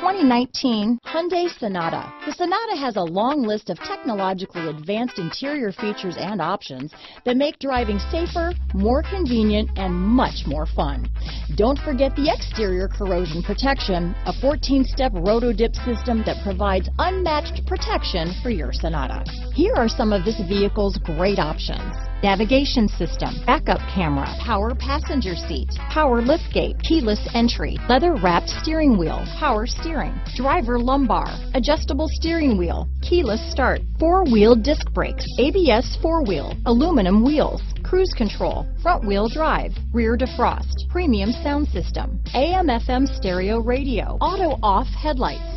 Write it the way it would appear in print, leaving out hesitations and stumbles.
2019 Hyundai Sonata. The Sonata has a long list of technologically advanced interior features and options that make driving safer, more convenient, and much more fun. Don't forget the exterior corrosion protection, a 14-step Rotodip system that provides unmatched protection for your Sonata. Here are some of this vehicle's great options: navigation system, backup camera, power passenger seat, power liftgate, keyless entry, leather-wrapped steering wheel, power steering, driver lumbar, adjustable steering wheel, keyless start, four-wheel disc brakes, ABS four-wheel, aluminum wheels, cruise control, front-wheel drive, rear defrost, premium sound system, AM/FM stereo radio, auto-off headlights.